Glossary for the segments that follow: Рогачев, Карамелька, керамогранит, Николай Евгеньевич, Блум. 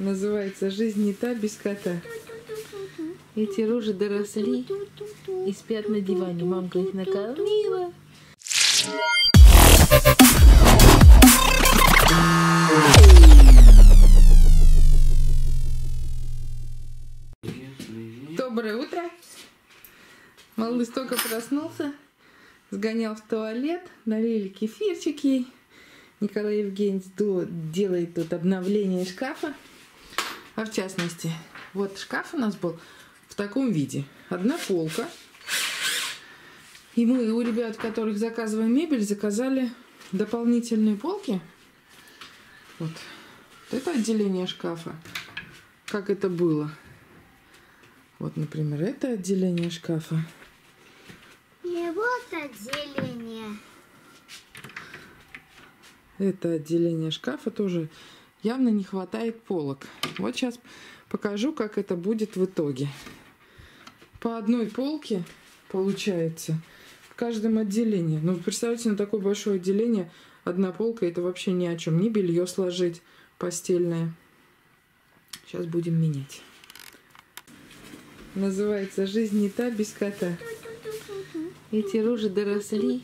Называется «Жизнь не та без кота». Эти рожи доросли и спят на диване. Мамка их накормила. Доброе утро! Малыш только проснулся, сгонял в туалет, налили кефирчик ей. Николай Евгеньевич делает тут обновление шкафа. А в частности, вот шкаф у нас был в таком виде. Одна полка. И мы у ребят, которых заказываем мебель, заказали дополнительные полки. Вот. Вот это отделение шкафа. Как это было. Вот, например, это отделение шкафа. И вот отделение. Это отделение шкафа тоже явно не хватает полок. Вот сейчас покажу, как это будет в итоге. По одной полке получается в каждом отделении. Ну, представьте, на такое большое отделение одна полка — это вообще ни о чем. Ни белье сложить постельное. Сейчас будем менять. Называется «Жизнь не та без кота». Эти рожи доросли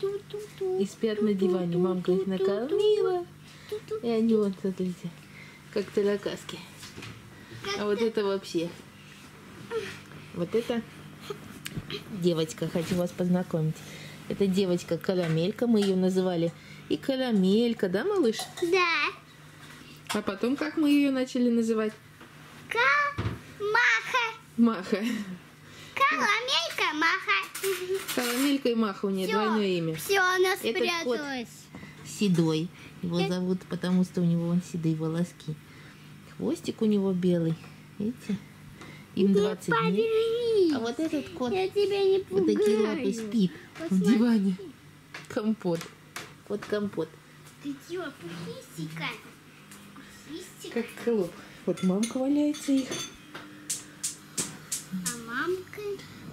и спят на диване. Мамка их накормила. И они вот, смотрите, как таракаски. А вот это вообще. Вот это девочка, хочу вас познакомить. Это девочка Карамелька, мы ее называли. И Карамелька, да, малыш? Да. А потом как мы ее начали называть? Маха. Карамелька, Маха. Карамелька и Маха, у нее двойное имя. Все, она спряталась. Седой. Его зовут, потому что у него вон седые волоски. Хвостик у него белый. Видите? Им 20 дней. А вот этот кот, я тебя не пугаю. Вот такие лапы, спит вот в диване. Компот. Вот компот. Ты чего, пухистика? Как клоп. Вот мамка валяется их.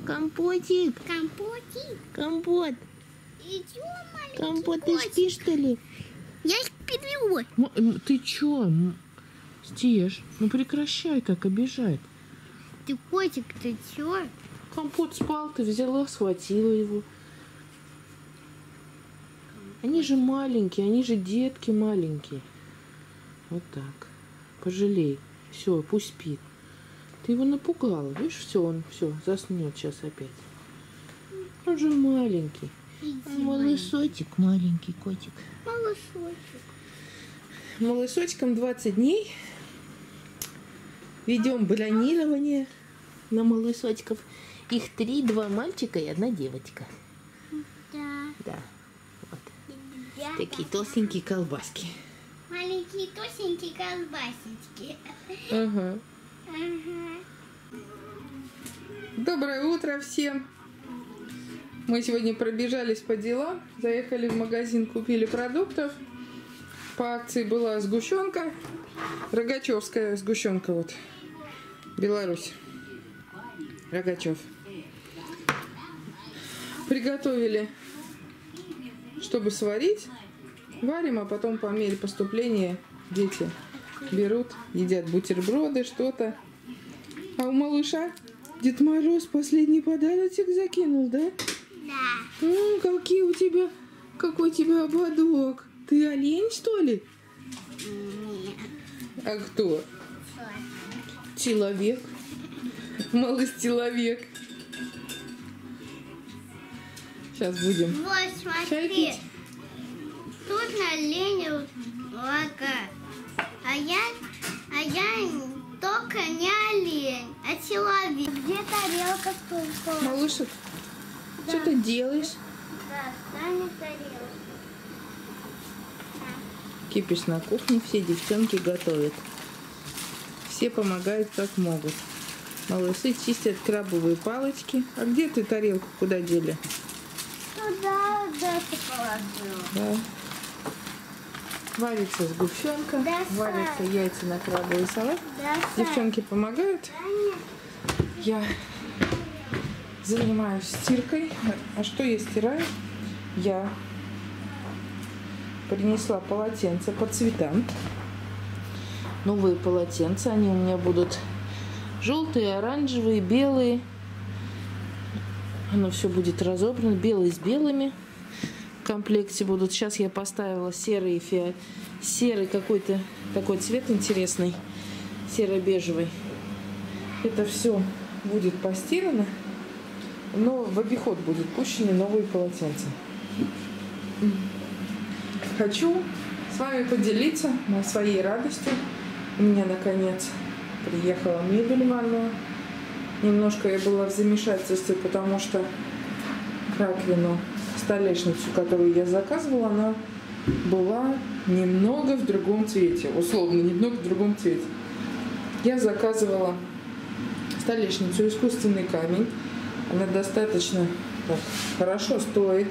Компотик. Компотик. Компот. Идем, компот, котик. Ты спишь, что ли? Я сплю. Ты чё? Стишь? Ну прекращай так обижать. Ты котик, ты чё? Компот спал, ты взяла, схватила его. Они же маленькие, они же детки маленькие. Вот так. Пожалей. Все, пусть спит. Ты его напугала, видишь, все, он все заснет сейчас опять. Он же маленький. Малышотик, маленький котик. Малышочек. Малышочкам 20 дней. Ведем бронирование на малышочков. Их 3, 2 мальчика и 1 девочка. Да. Да. Вот. Да, такие толстенькие колбаски. Маленькие толстенькие колбасички. Ага. Доброе утро всем! Мы сегодня пробежались по делам, заехали в магазин, купили продуктов. По акции была сгущенка, рогачевская сгущенка, вот, Беларусь, Рогачев. Приготовили, чтобы сварить, варим, а потом по мере поступления дети берут, едят бутерброды, что-то. А у малыша Дед Мороз последний подарочек закинул, да? Да. Какой у тебя ободок? Ты олень, что ли? Нет. А кто? Человек. Малыш-человек. Сейчас будем. Вот, смотри. Чайки. Тут на олене лака. А я только не олень, а человек. Где тарелка с кульком? Малышек, да. Что ты делаешь? Да, встань тарелку. Кипиш на кухне, все девчонки готовят. Все помогают как могут. Малыши чистят крабовые палочки. А где ты тарелку куда дели? Туда, да, ты положила. Да. Варится сгущенка, да, варятся яйца на крабовый салат. Да, девчонки помогают. Я занимаюсь стиркой. А что я стираю? Я принесла полотенце по цветам. новые полотенца. Они у меня будут желтые, оранжевые, белые. Оно все будет разобрано. Белые с белыми в комплекте будут. Сейчас я поставила серый, серый какой-то такой цвет интересный. Серо-бежевый. Это все будет постирано. Но в обиход будут пущены новые полотенца. Хочу с вами поделиться своей радостью. У меня наконец приехала мебель ванная. Немножко я была в замешательстве, потому что раковину, столешницу, которую я заказывала, она была немного в другом цвете. Условно, немного в другом цвете. Я заказывала столешницу, искусственный камень. Она достаточно так, хорошо стоит.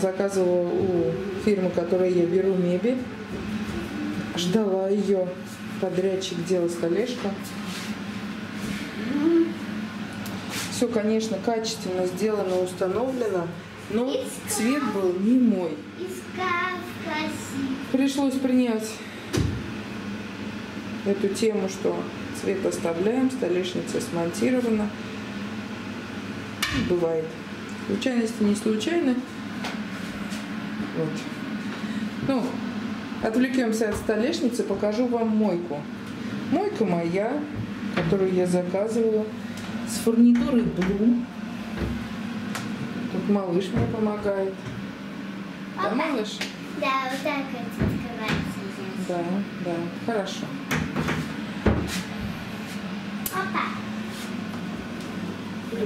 Заказывала у фирмы, которой я беру мебель. Ждала ее. Подрядчик делал столешку. Все, конечно, качественно сделано, установлено. Но цвет был не мой. Пришлось принять эту тему, что цвет оставляем, столешница смонтирована. Бывает. Случайности не случайны. Вот. Ну, отвлекемся от столешницы, покажу вам мойку. Мойка моя, которую я заказывала, с фурнитурой Блум. Тут малыш мне помогает. Да, малыш? Да, вот так это открывается. Да, да, хорошо.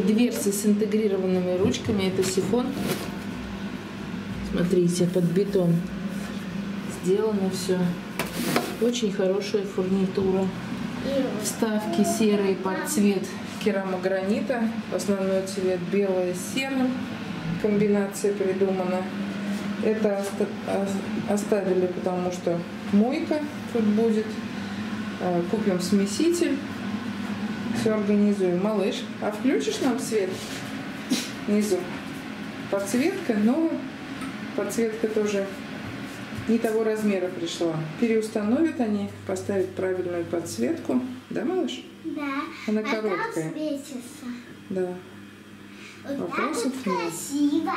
Дверцы с интегрированными ручками. Это сифон. Смотрите, под бетон сделано все. Очень хорошая фурнитура. Вставки серые под цвет керамогранита. Основной цвет белое с серным. Комбинация придумана. Это оставили, потому что мойка тут будет. Купим смеситель. Все организуем. Малыш, а включишь нам свет внизу? Подсветка, но подсветка тоже не того размера пришла. Переустановят они, поставят правильную подсветку. Да, малыш? Да. Она короткая. Светится. Да. Вот вопросов так вот нет. Красиво.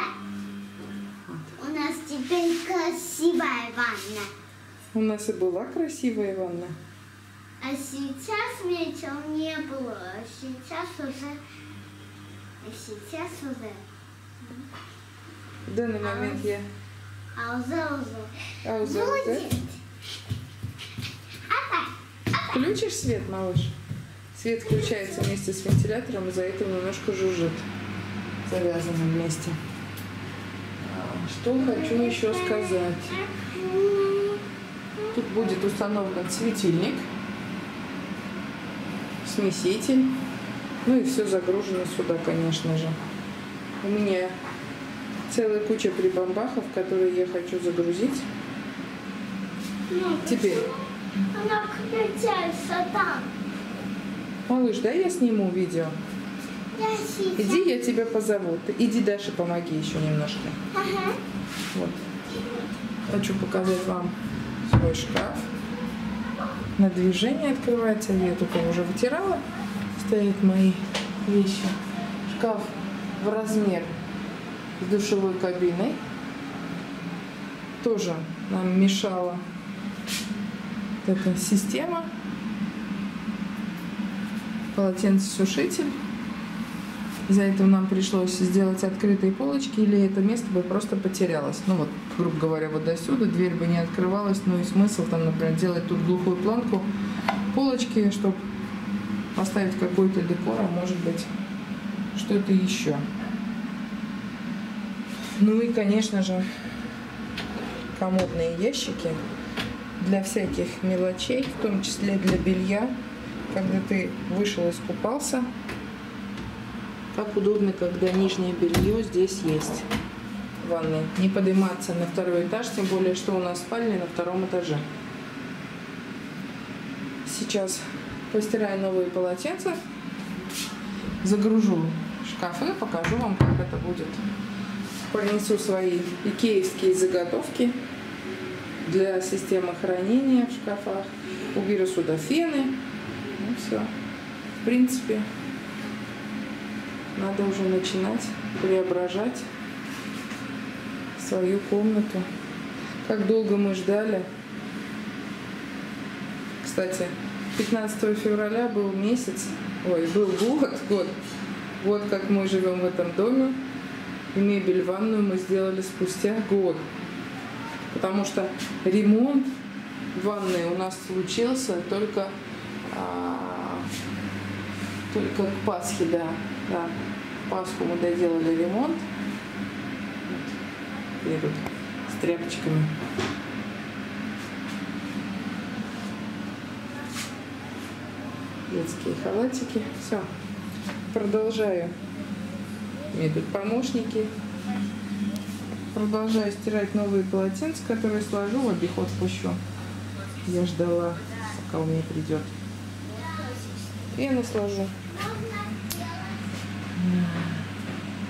Вот. У нас теперь красивая ванна. У нас и была красивая ванна. А сейчас вечером не было, а сейчас уже. В данный момент я... А уже. Включишь свет, малыш? Свет включается вместе с вентилятором, и за это немножко жужжит. Завязано вместе. Что хочу еще сказать. Тут будет установлен светильник. Смеситель. Ну и все загружено сюда, конечно же. У меня целая куча прибамбахов, которые я хочу загрузить. Теперь. Она включается там. Малыш, дай я сниму видео? Иди, я тебя позову. Иди, Даша, помоги еще немножко. Ага. Вот. Хочу показать вам свой шкаф. На движение открывается, я только уже вытирала. Стоят мои вещи. Шкаф в размер с душевой кабиной. Тоже нам мешала вот эта система. Полотенцесушитель. Из-за этого нам пришлось сделать открытые полочки, или это место бы просто потерялось. Ну вот, грубо говоря, вот до сюда дверь бы не открывалась. Ну и смысл там, например, делать тут глухую планку, полочки, чтобы поставить какой-то декор, а может быть что-то еще. Ну и, конечно же, комодные ящики для всяких мелочей, в том числе для белья, когда ты вышел, искупался. Как удобно, когда нижнее белье здесь есть в ванной. Не подниматься на второй этаж, тем более, что у нас спальня на втором этаже. Сейчас постираю новые полотенца, загружу шкафы, покажу вам, как это будет. Принесу свои икеевские заготовки для системы хранения в шкафах. уберу сюда фены. Ну все. В принципе, надо уже начинать преображать свою комнату. Как долго мы ждали. Кстати, 15 февраля был месяц, был год, как мы живем в этом доме. И мебель ванную мы сделали спустя год. Потому что ремонт ванной у нас случился только к Пасхе, да. Пасху мы доделали ремонт. Вот. Я тут с тряпочками. Детские халатики. Все. Продолжаю. У меня тут помощники. Продолжаю стирать новые полотенца, которые сложу, в обиход пущу. Я ждала, пока у меня придет. Фены сложу.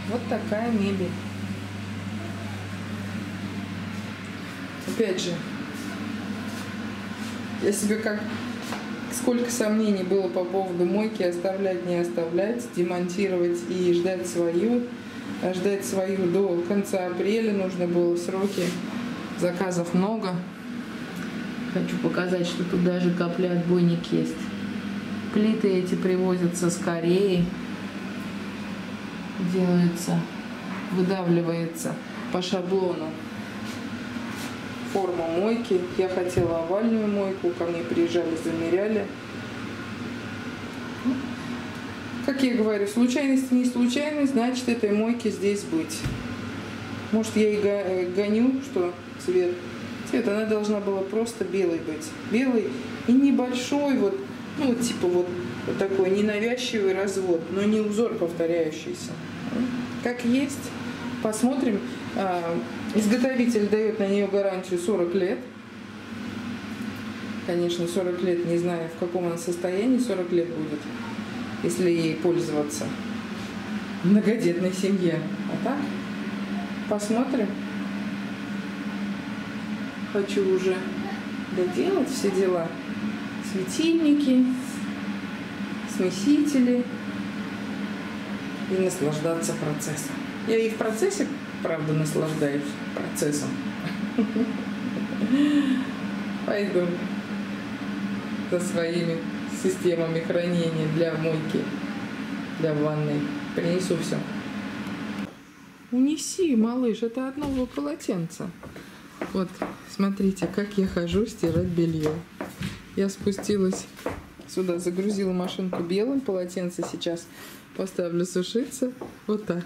Вот такая мебель. Опять же, я себе как... Сколько сомнений было по поводу мойки, оставлять, не оставлять, демонтировать и ждать свою. Ждать свою до конца апреля нужно было, сроки заказов много. Хочу показать, что тут даже капля-отбойник есть. Плиты эти привозятся с Кореи. Делается, выдавливается по шаблону. Форма мойки. Я хотела овальную мойку. Ко мне приезжали, замеряли. Как я говорю, случайность не случайность, значит, этой мойке здесь быть. Может, я и гоню, что цвет. Цвет, она должна была просто белой быть. Белый и небольшой, вот, ну, типа вот такой ненавязчивый развод, но не узор повторяющийся. Как есть. Посмотрим. Изготовитель дает на нее гарантию 40 лет. Конечно, 40 лет, не знаю, в каком она состоянии, 40 лет будет, если ей пользоваться. Многодетной семье. А так, посмотрим. Хочу уже доделать все дела. Светильники, смесители и наслаждаться процессом. Я и в процессе, правда, наслаждаюсь процессом. Пойду со своими системами хранения для мойки, для ванной. Принесу все. Унеси, малыш, это от нового полотенца. Вот, смотрите, как я хожу стирать белье. Я спустилась сюда, загрузила машинку белым, полотенце сейчас поставлю сушиться. Вот так.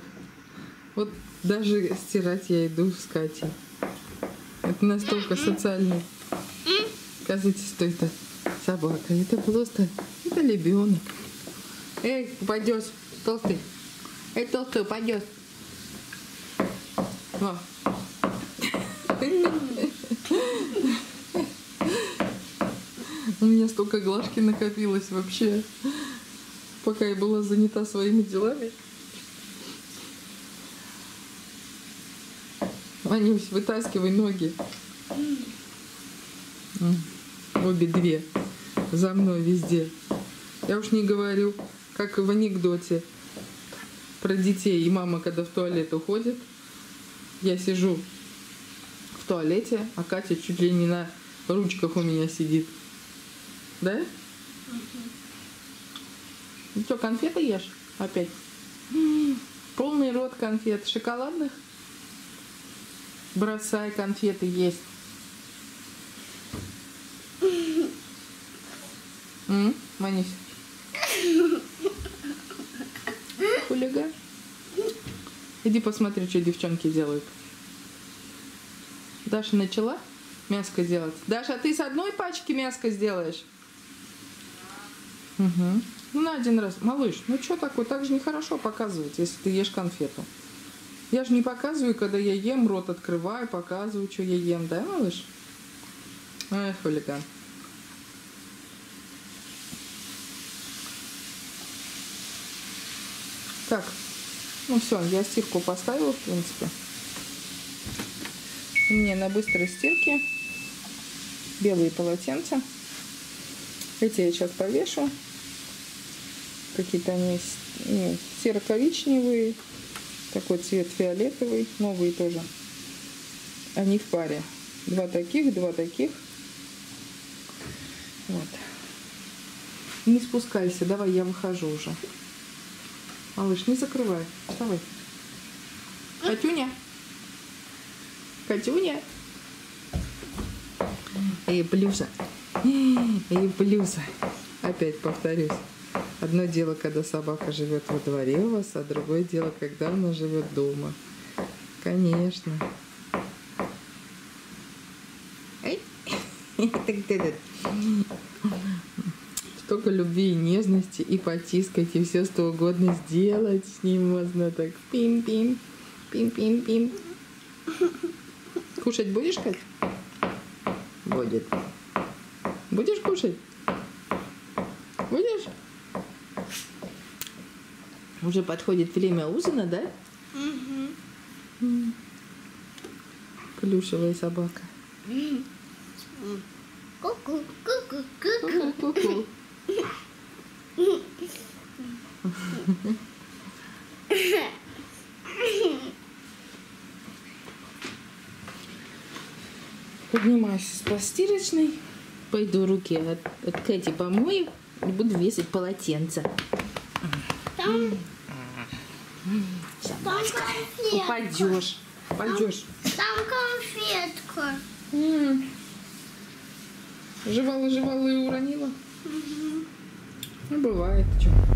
Вот даже стирать я иду с Катей. Это настолько социальный. Скажите, что это собака. Это просто... Это лебенок. Эй, упадешь, толстый. Эй, толстый, упадешь. Во. У меня столько глажки накопилось вообще. Пока я была занята своими делами. Анюсь, вытаскивай ноги. Обе две. За мной везде. Я уж не говорю, как в анекдоте про детей и мама, когда в туалет уходит. Я сижу в туалете, а Катя чуть ли не на ручках у меня сидит. Да? Ну что, конфеты ешь опять? Полный рот конфет. Шоколадных? Бросай, конфеты есть. Манюсь. Хулиган. Иди посмотри, что девчонки делают. Даша начала мяско делать. Даша, ты с одной пачки мяско сделаешь? Угу. Ну, на один раз. Малыш, ну что такое? Так же нехорошо показывать, если ты ешь конфету. Я же не показываю, когда я ем, рот открываю, показываю, что я ем, да, малыш? Эх, хулиган. Так, ну все, я стирку поставила, в принципе. У меня на быстрой стирке белые полотенца. Эти я сейчас повешу. Какие-то они серо-коричневые, такой цвет фиолетовый, новые тоже. Они в паре. Два таких, два таких. Вот. Не спускайся, давай, я выхожу уже. Малыш, не закрывай. Вставай. Катюня. Катюня. Эй, блюза. Эй, блюза. Опять повторюсь. Одно дело, когда собака живет во дворе у вас, а другое дело, когда она живет дома. Конечно. Эй. Столько любви и нежности, и потискать, и все что угодно сделать с ним можно так. Пим-пим, пим-пим-пим. Кушать будешь, Кать? Будет. Будешь кушать? Будешь? Уже подходит время ужина, да? Угу. Плюшевая собака. Ку-ку, ку-ку, ку-ку, ку-ку. Поднимаюсь с постирочной, пойду руки от Кэти помою и буду весить полотенце. Там конфетка. Упадешь. Упадешь. Там конфетка. Жевала-жевала и уронила. Угу. Ну, бывает. Чё?